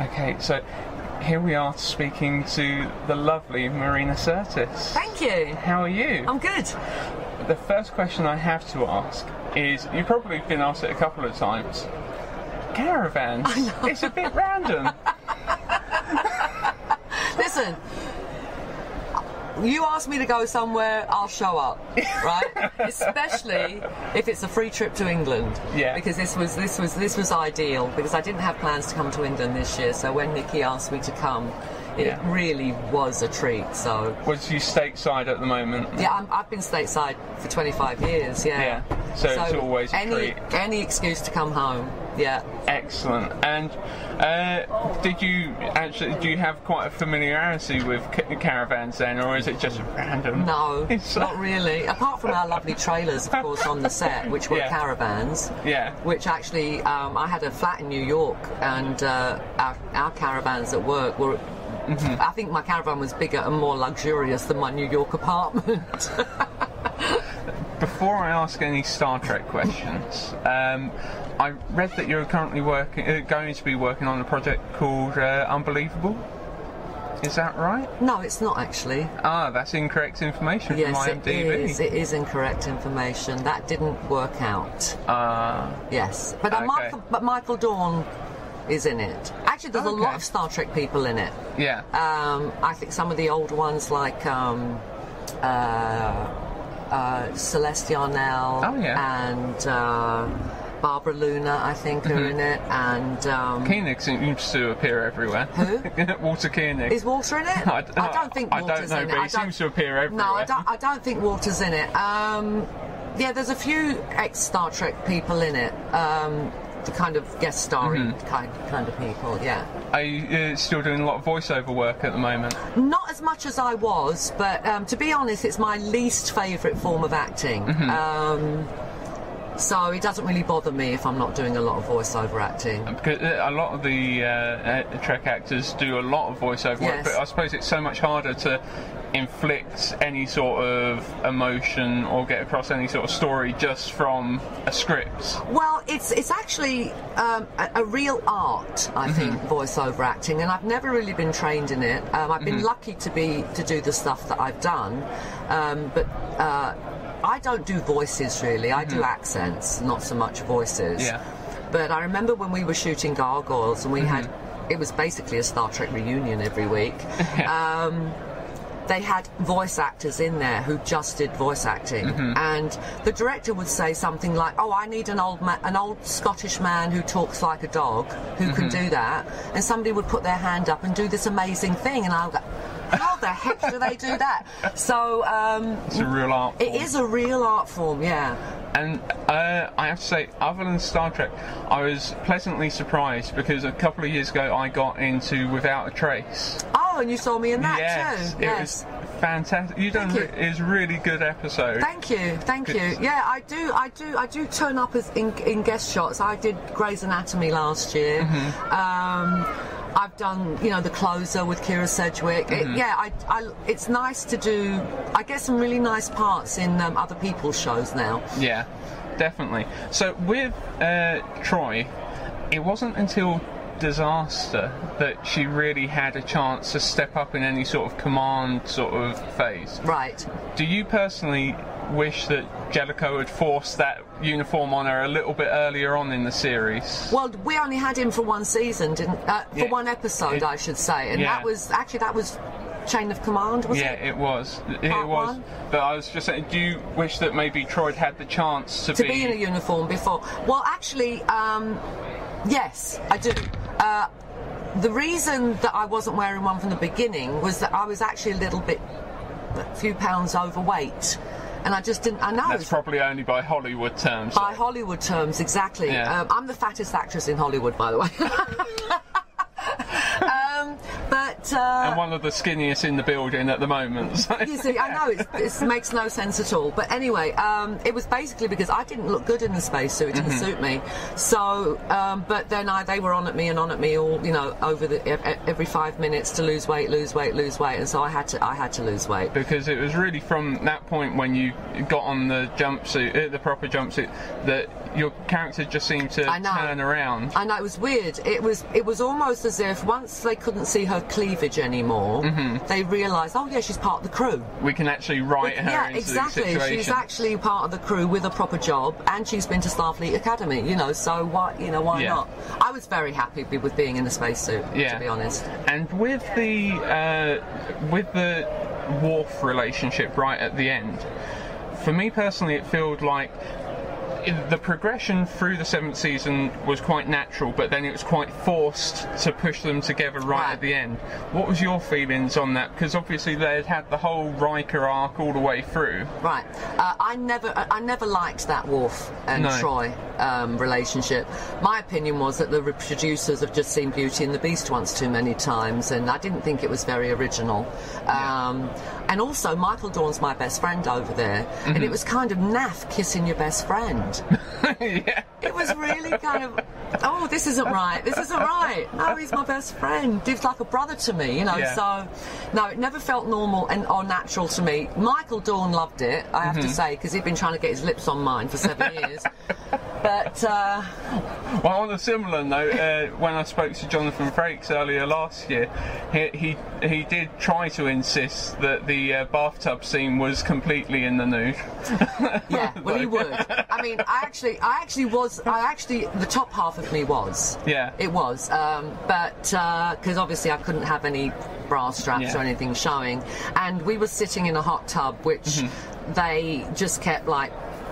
Okay, so here we are speaking to the lovely Marina Sirtis. Thank you. How are you? I'm good. The first question I have to ask is, you've probably been asked it a couple of times, caravans? I know. It's a bit random. Listen, you ask me to go somewhere, I'll show up, right? Especially if it's a free trip to England. Yeah. Because this was ideal, because I didn't have plans to come to England this year, so when Nikki asked me to come, it really was a treat. So was you stateside at the moment? Yeah, I've been stateside for 25 years, yeah. Yeah. So it's always a treat. Any excuse to come home. Yeah. Excellent. And did you actually, do you have quite a familiarity with caravans then, or is it just random? No, not really. Apart from our lovely trailers, of course, on the set, which were caravans. Yeah. Which actually, I had a flat in New York, and our caravans at work were... Mm-hmm. I think my caravan was bigger and more luxurious than my New York apartment. Before I ask any Star Trek questions, I read that you're currently going to be working on a project called Unbelievable. Is that right? No, it's not actually. Ah, that's incorrect information from IMDb. Yes, it is incorrect information. That didn't work out. Yes, but okay. Michael Dorn is in it. Actually, there's a lot of Star Trek people in it. Yeah. I think some of the old ones, like... Celeste Yarnell and Barbara Luna, I think, are in it. And Koenig seems to appear everywhere. Who? Walter Koenig. Is Walter in it? I don't think Walter's in it. I don't know, but he seems to appear everywhere. No, I don't think Walter's in it. Yeah, there's a few ex-Star Trek people in it. The kind of guest starring kind of people, yeah. Are you still doing a lot of voiceover work at the moment? Not as much as I was, but to be honest, it's my least favourite form of acting. Mm-hmm. So it doesn't really bother me if I'm not doing a lot of voiceover acting. Because a lot of the Trek actors do a lot of voiceover work, but I suppose it's so much harder to inflict any sort of emotion or get across any sort of story just from a script. Well, it's actually a real art, I think, voiceover acting, and I've never really been trained in it. I've been lucky to do the stuff that I've done, but. I don't do voices really, I do accents, not so much voices. Yeah. But I remember when we were shooting Gargoyles and we had, it was basically a Star Trek reunion every week. They had voice actors in there who just did voice acting, and the director would say something like, "Oh, I need an old Scottish man who talks like a dog who can do that," and somebody would put their hand up and do this amazing thing, and I'll go, how the heck do they do that? So it's a real art form. It is a real art form, yeah. And I have to say, other than Star Trek, I was pleasantly surprised because a couple of years ago I got into Without a Trace. Oh, and you saw me in that too. Yes, it was fantastic. You done it was a really good episode. Thank you, thank you. Yeah, I do turn up as in guest shots. I did Grey's Anatomy last year. I've done, you know, The Closer with Keira Sedgwick. It's nice to do, I guess, some really nice parts in other people's shows now. Yeah, definitely. So with Troy, it wasn't until Disaster that she really had a chance to step up in any sort of command sort of phase. Right. Do you personally wish that Jellicoe had forced that uniform on her a little bit earlier on in the series? Well, we only had him for one season, for one episode, I should say, and that was Chain of Command, was it? Yeah, it was. Part one? But I was just saying, do you wish that maybe Troy had the chance to be in a uniform before? Well, actually, yes, I do. The reason that I wasn't wearing one from the beginning was that I was actually a few pounds overweight. And I just didn't... I know. That's probably only by Hollywood terms. By Hollywood terms, exactly. Yeah. I'm the fattest actress in Hollywood, by the way. And one of the skinniest in the building at the moment. So. You see, I know, it makes no sense at all. But anyway, it was basically because I didn't look good in the spacesuit. It didn't suit me. So, but then they were on at me all, you know, every 5 minutes to lose weight, and so I had to lose weight. Because it was really from that point when you got on the jumpsuit, the proper jumpsuit, that your character just seemed to turn around. I know, it was weird. It was almost as if once they couldn't see her cleavage anymore, they realised, oh yeah, she's part of the crew. We can actually write her into the situation. She's actually part of the crew with a proper job, and she's been to Starfleet Academy, you know, so why, you know, why not? I was very happy with being in a spacesuit, to be honest. And with the Worf relationship right at the end, for me personally, it felt like the progression through the 7th season was quite natural, but then it was quite forced to push them together right at the end. What was your feelings on that? Because obviously they had the whole Riker arc all the way through. Right. I never liked that Worf and Troy relationship. My opinion was that the producers have just seen Beauty and the Beast once too many times, and I didn't think it was very original. And also, Michael Dorn's my best friend over there, and it was kind of naff kissing your best friend. It was really kind of, oh, this isn't right, this isn't right. No, he's my best friend. He's like a brother to me, you know, so, no, it never felt normal or natural to me. Michael Dorn loved it, I have to say, because he'd been trying to get his lips on mine for 7 years. But, well, on a similar note, when I spoke to Jonathan Frakes earlier last year, he did try to insist that the bathtub scene was completely in the nude. Yeah, well, he would. I mean, I actually, the top half of me was. Yeah. It was. But, because obviously I couldn't have any bra straps or anything showing. And we were sitting in a hot tub, which they just kept, like,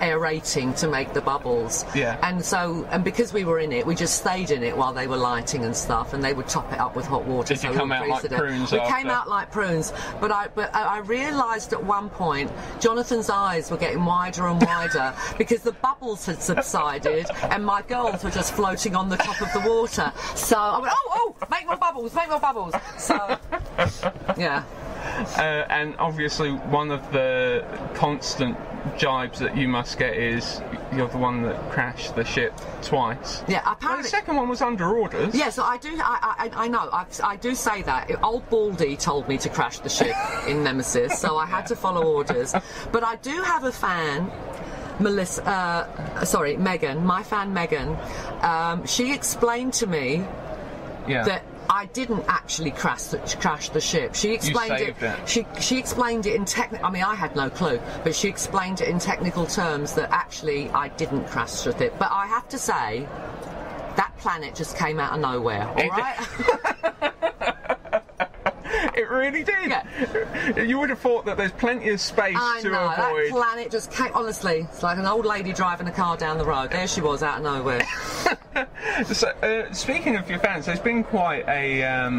aerating to make the bubbles, and so, and because we were in it, we just stayed in it while they were lighting and stuff, and they would top it up with hot water. Did you come out like prunes? We came out like prunes, but I realised at one point Jonathan's eyes were getting wider and wider because the bubbles had subsided and my girls were just floating on the top of the water. So I went, oh, make more bubbles, make more bubbles. So yeah. And obviously one of the constant jibes that you must get is you're the one that crashed the ship twice. Yeah, apparently. Well, the second one was under orders. Yeah, so I do. I know. I do say that. Old Baldy told me to crash the ship in Nemesis, so I had to follow orders. But I do have a fan. Megan. My fan Megan. She explained to me that I didn't actually crash the ship. She explained it. She explained it in I mean, I had no clue, but she explained it in technical terms that actually I didn't crash with it. But I have to say, that planet just came out of nowhere. All right. It really did. Yeah. You would have thought that there's plenty of space to avoid. That planet just came. Honestly, it's like an old lady driving a car down the road. There she was, out of nowhere. So, speaking of your fans, there's been quite a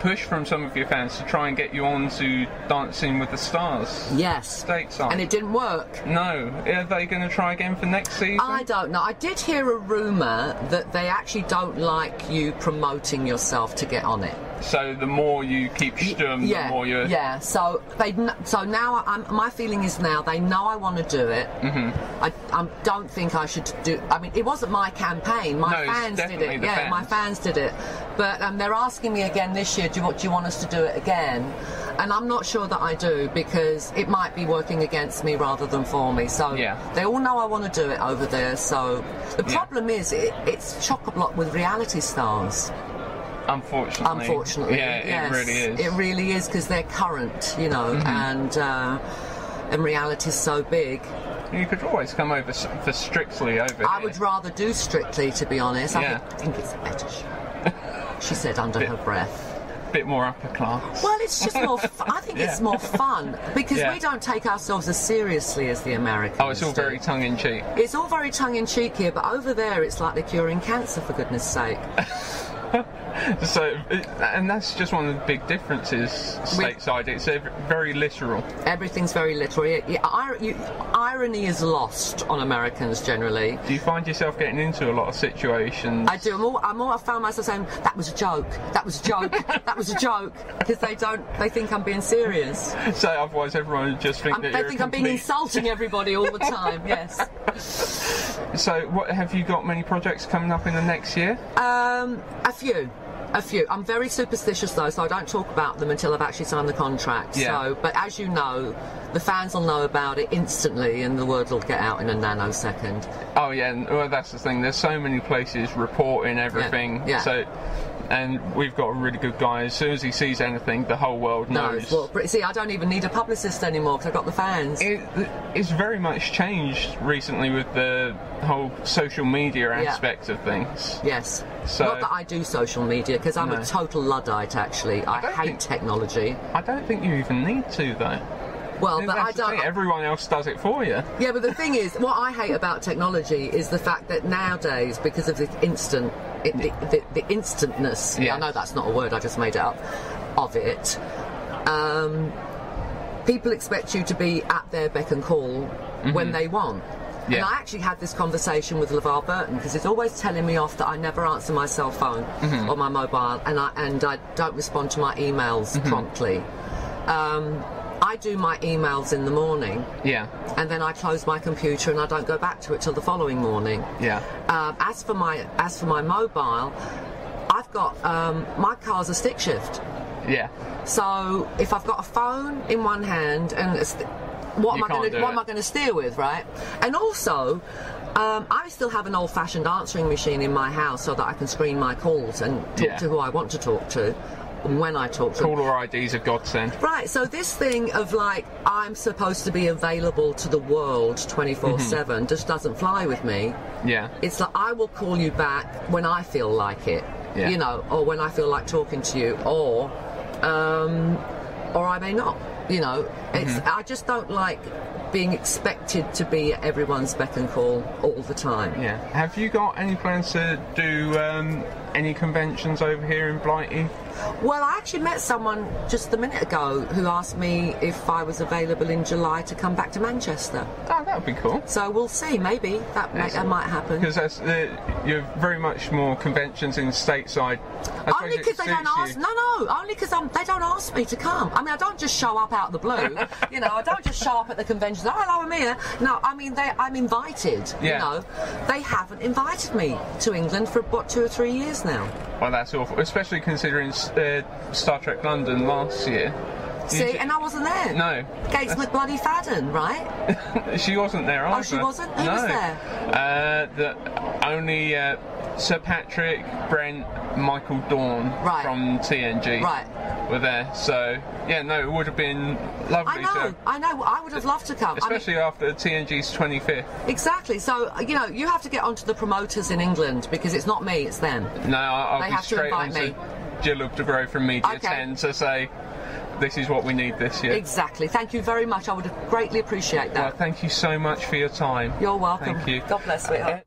push from some of your fans to try and get you on to Dancing with the Stars. Yes. Stateside. And it didn't work. No. Are they going to try again for next season? I don't know. I did hear a rumour that they actually don't like you promoting yourself to get on it. So the more you keep stum, the more you're... Yeah, so now my feeling is now they know I want to do it. I don't think I should do... I mean, it wasn't my campaign. My fans did it. Yeah, my fans did it. But they're asking me again this year, do you want us to do it again? And I'm not sure that I do, because it might be working against me rather than for me. So they all know I want to do it over there. So the problem is it's chock-a-block with reality stars. Unfortunately, yes, it really is. It really is, because they're current, you know, and reality's so big. You could always come over for Strictly over here. I would rather do Strictly, to be honest. I think it's a better show. She said under her breath. Bit more upper class. Well, it's just more. I think it's more fun, because we don't take ourselves as seriously as the Americans. Oh, it's all very tongue in cheek. It's all very tongue in cheek here, but over there, it's like they're curing cancer, for goodness' sake. So, and that's just one of the big differences stateside. It's very literal. Everything's very literal. Irony is lost on Americans generally. Do you find yourself getting into a lot of situations? I do. I found myself saying, that was a joke, that was a joke, that was a joke, because they think I'm being serious. So otherwise everyone would just think that they think I'm being insulting everybody all the time, yes. So have you got many projects coming up in the next year? A few. I'm very superstitious though, so I don't talk about them until I've actually signed the contract. So, but as you know, The fans will know about it instantly, and the word will get out in a nanosecond. Oh yeah, well that's the thing. There's so many places reporting everything. Yeah. So, and we've got a really good guy. As soon as he sees anything, the whole world knows. Well, see, I don't even need a publicist anymore because I've got the fans. It's very much changed recently with the whole social media aspect of things. Yes. So, not that I do social media, because I'm a total Luddite, actually. I hate technology. I don't think you even need to, though. Well, but I don't... Everyone else does it for you. Yeah, but the thing is, what I hate about technology is the fact that nowadays, because of the instantness, I know that's not a word, I just made it up, of it, people expect you to be at their beck and call when they want. Yeah. And I actually had this conversation with LaVar Burton, because he's always telling me off that I never answer my cell phone or my mobile, and I don't respond to my emails promptly. I do my emails in the morning, and then I close my computer and I don't go back to it till the following morning. Yeah. As for my mobile, I've got my car's a stick shift. Yeah. So if I've got a phone in one hand and what am I going to steer with, right? And also, I still have an old-fashioned answering machine in my house so that I can screen my calls and talk to who I want to talk to. And when I talk to them. Caller IDs of godsend. Right, so this thing of like, I'm supposed to be available to the world 24/7 just doesn't fly with me. Yeah. It's like, I will call you back when I feel like it, you know, or when I feel like talking to you, or I may not, you know. It's, I just don't like being expected to be at everyone's beck and call all the time. Yeah. Have you got any plans to do any conventions over here in Blighty? Well, I actually met someone just a minute ago who asked me if I was available in July to come back to Manchester. Oh, that would be cool. So we'll see, maybe. That might happen. Because you're very much more conventions in stateside. Only because they don't ask... No, only because they don't ask me to come. I mean, I don't just show up out of the blue. You know, I don't just show up at the convention. Oh, hello, I'm here. No, I mean, I'm invited, you know. They haven't invited me to England for, what, 2 or 3 years now. Well, that's awful, especially considering... Star Trek London last year. And I wasn't there. No. Gates McBloody Fadden, right? She wasn't there either. Oh, she wasn't? Who was there? Only Sir Patrick, Brent, Michael Dorn from TNG were there. So, yeah, no, it would have been lovely. I know. I would have loved to come. Especially after TNG's 25th. Exactly. So, you know, you have to get onto the promoters in England, because it's not me, it's them. No, I'll be straight on to Jill of DeGrow from Media 10 to say... This is what we need this year. Exactly. Thank you very much. I would greatly appreciate that. Well, thank you so much for your time. You're welcome. Thank you. God bless, sweetheart.